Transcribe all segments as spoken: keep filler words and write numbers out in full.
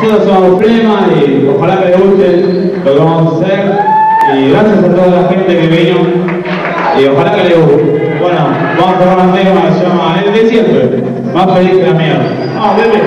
Somos Flema y ojalá que le guste lo que vamos a hacer. Y gracias a toda la gente que vino y ojalá que le guste. Bueno, vamos a probar un tema que se llama El de Siempre, más feliz que la mía. Vamos, bebé.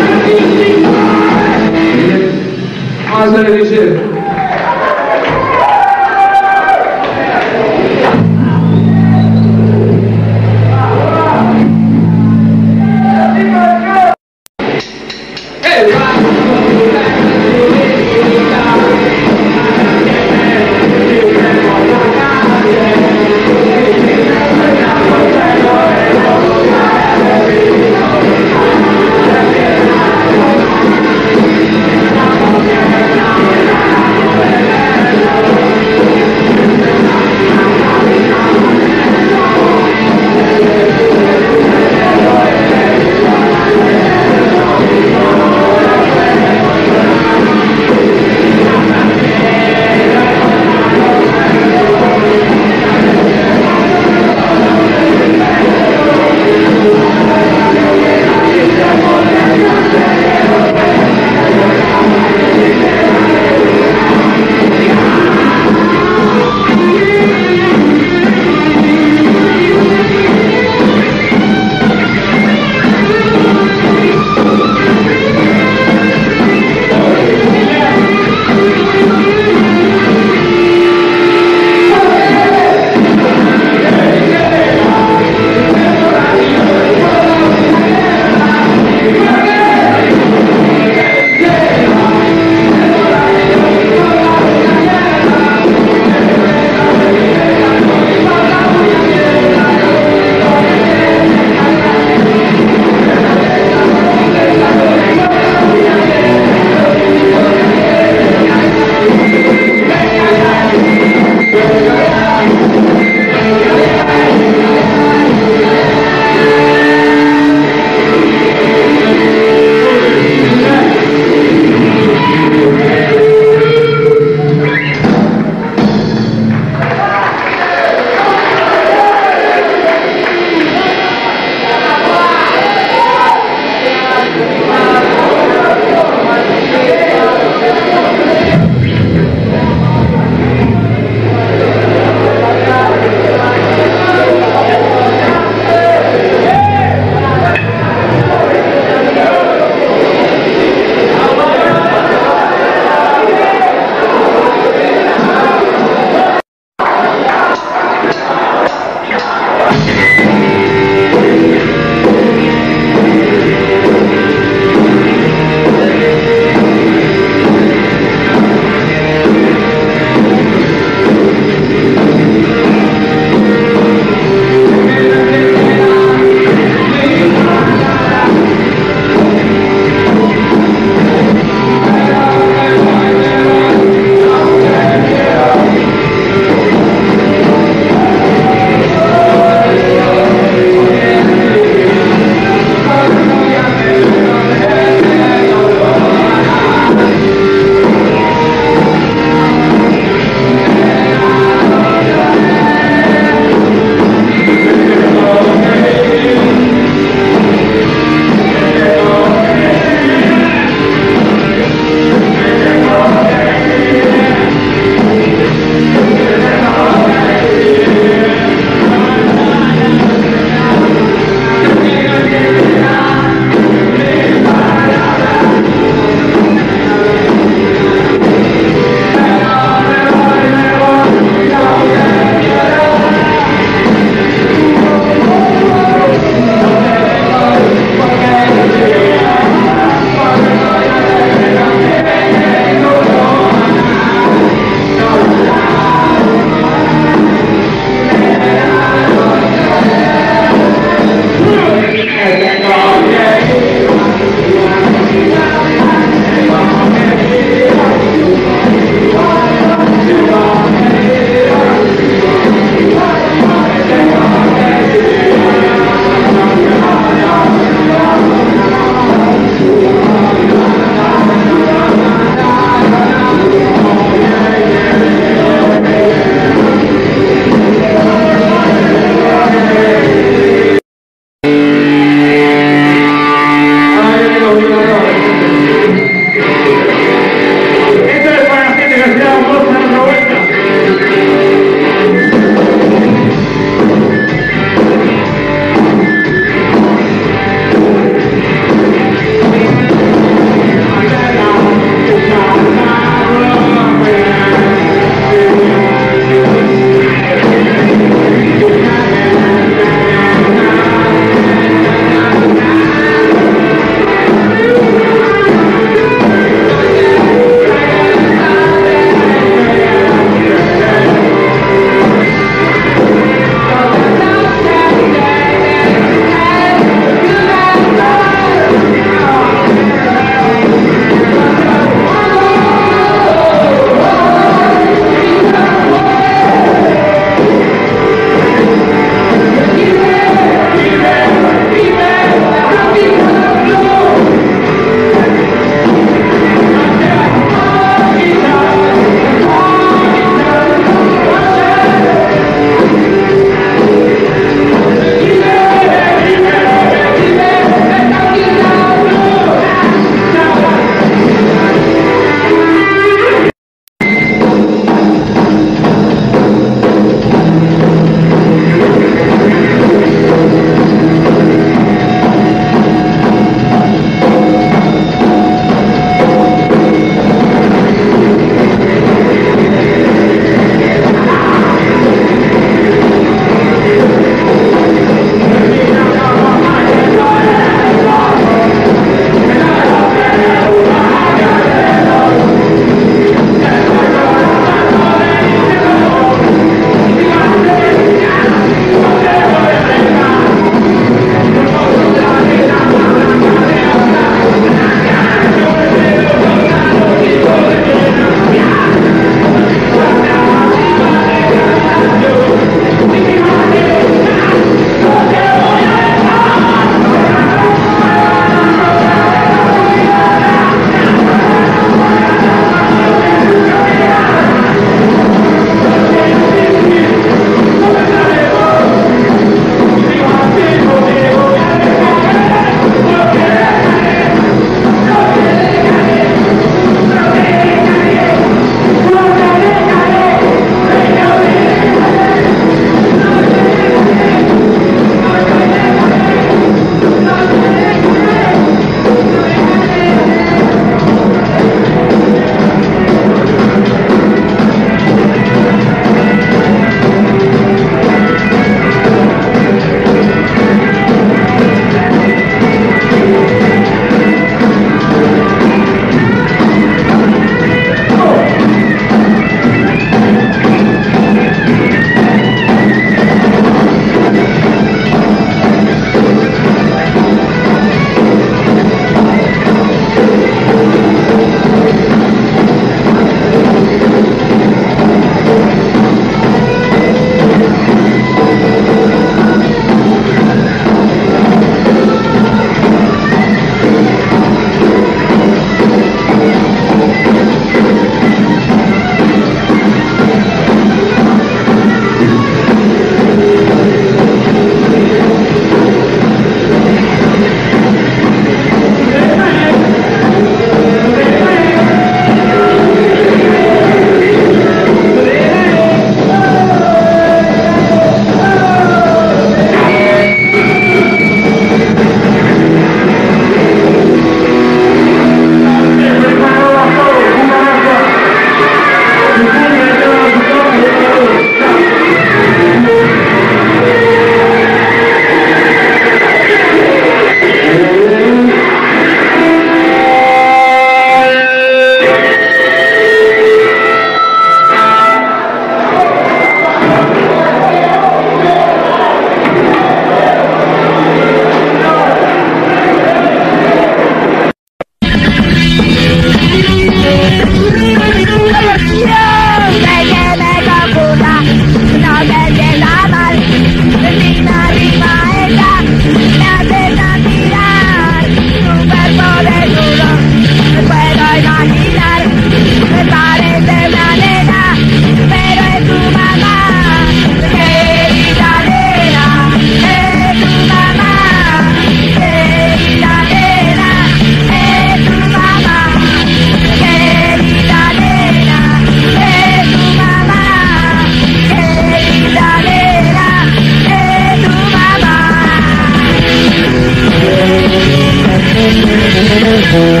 Hey!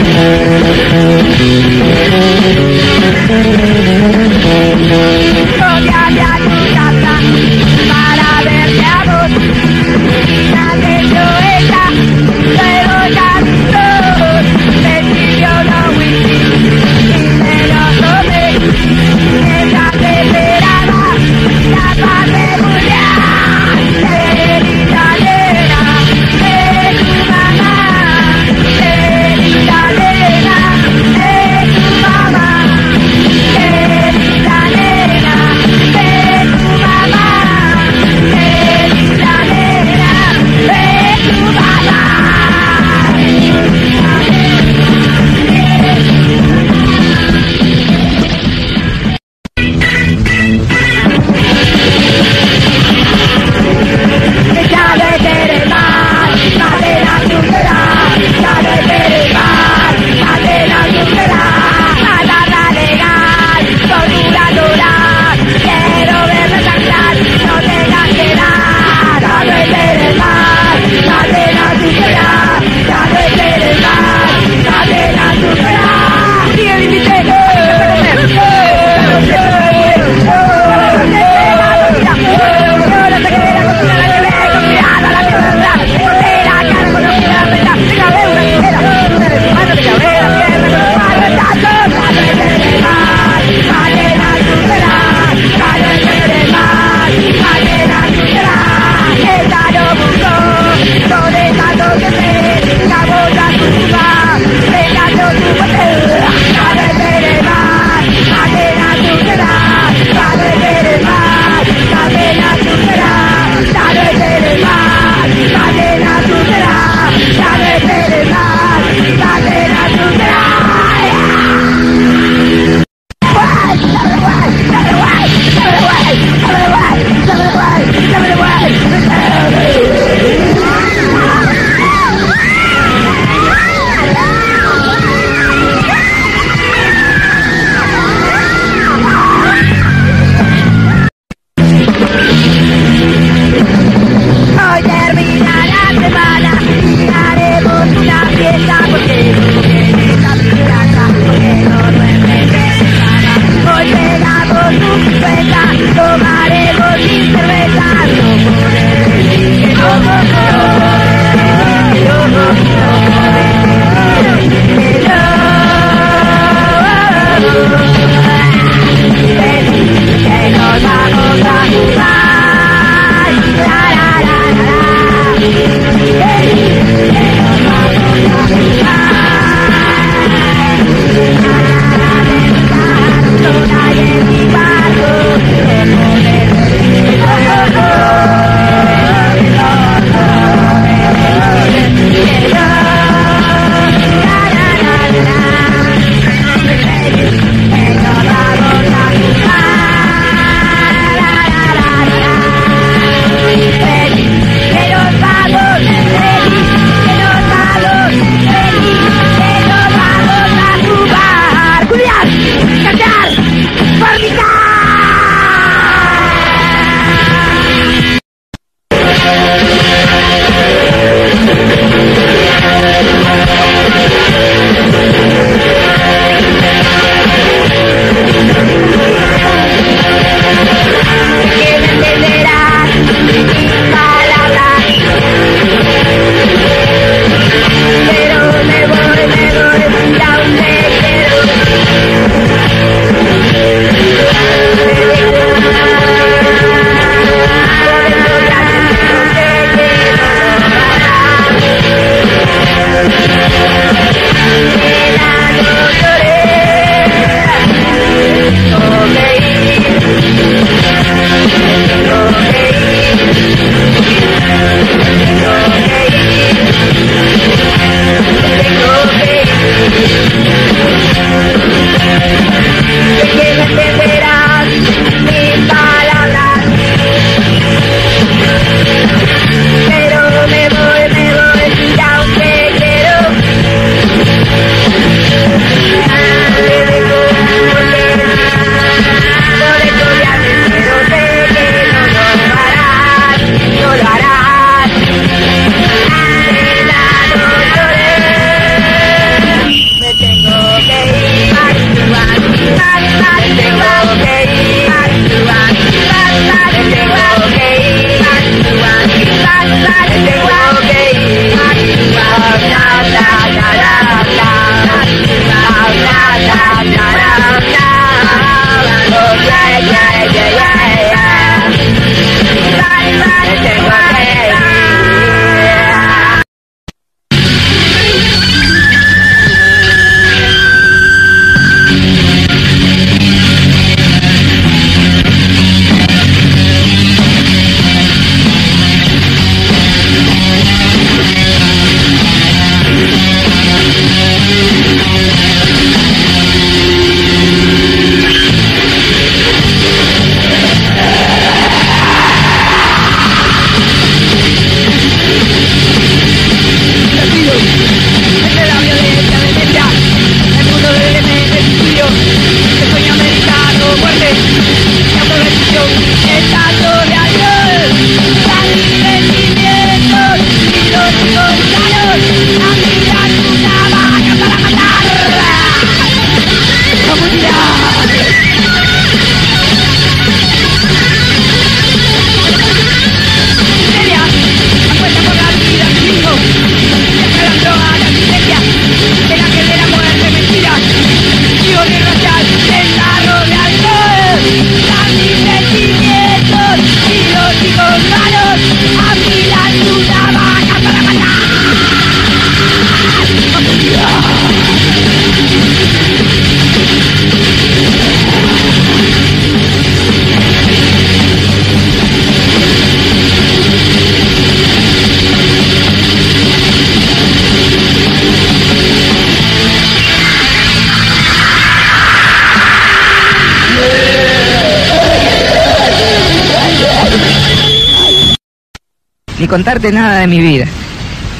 Ni contarte nada de mi vida,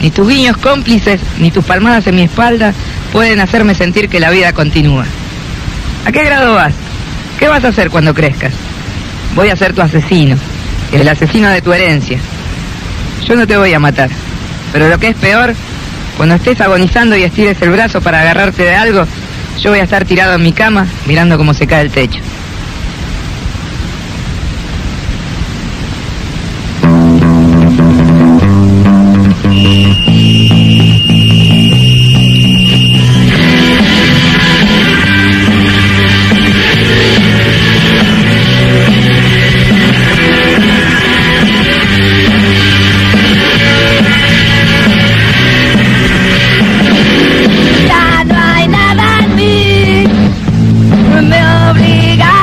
ni tus guiños cómplices, ni tus palmadas en mi espalda pueden hacerme sentir que la vida continúa. ¿A qué grado vas? ¿Qué vas a hacer cuando crezcas? Voy a ser tu asesino, el asesino de tu herencia. Yo no te voy a matar, pero lo que es peor, cuando estés agonizando y estires el brazo para agarrarte de algo, yo voy a estar tirado en mi cama mirando cómo se cae el techo. ¡Obliga!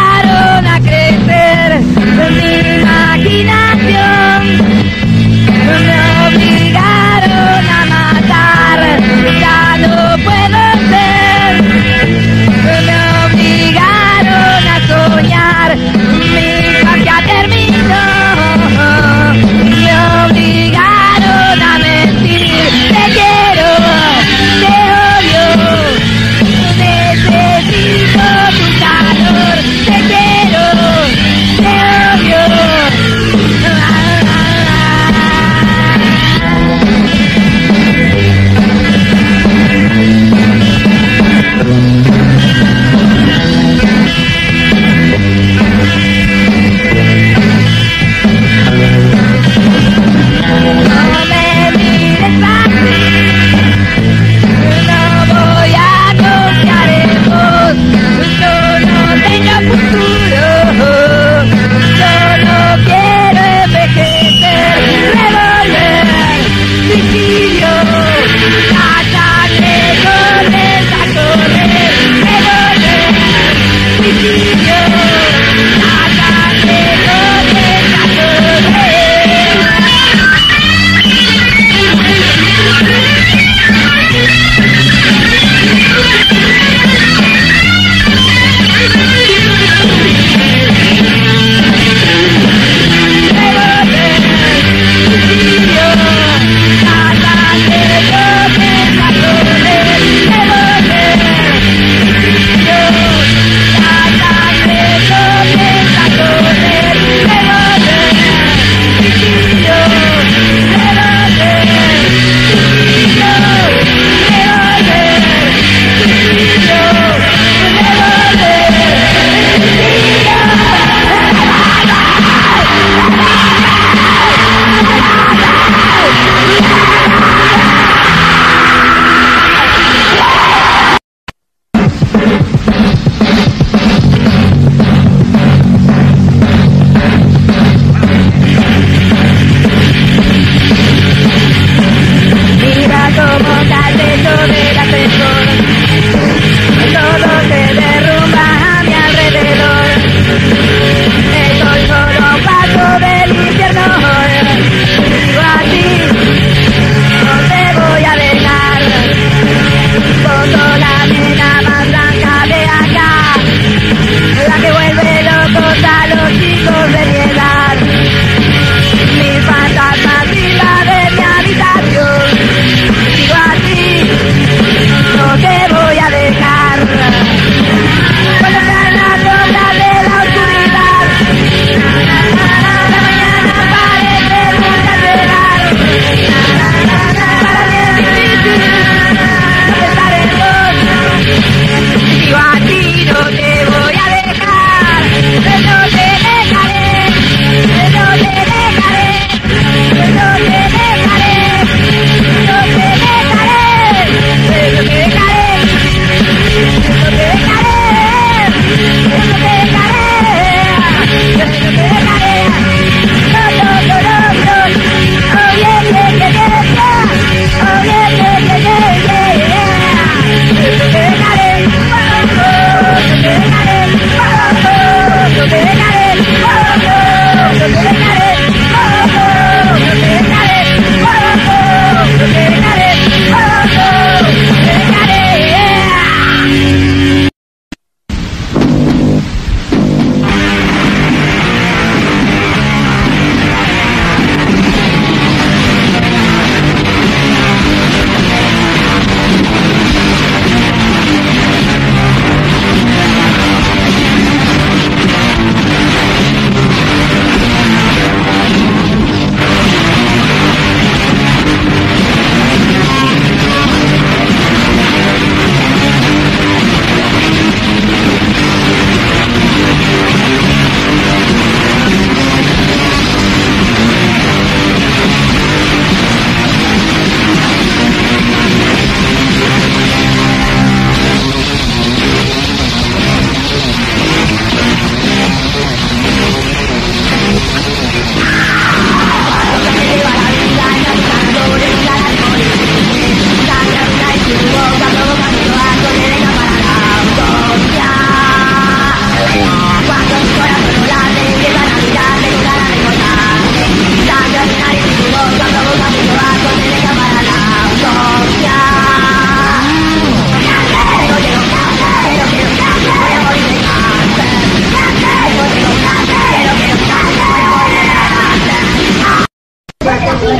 Tiempo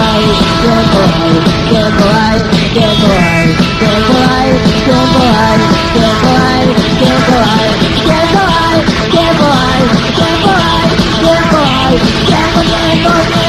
hay, tiempo hay, tiempo hay, tiempo hay, tiempo, tiempo, tiempo.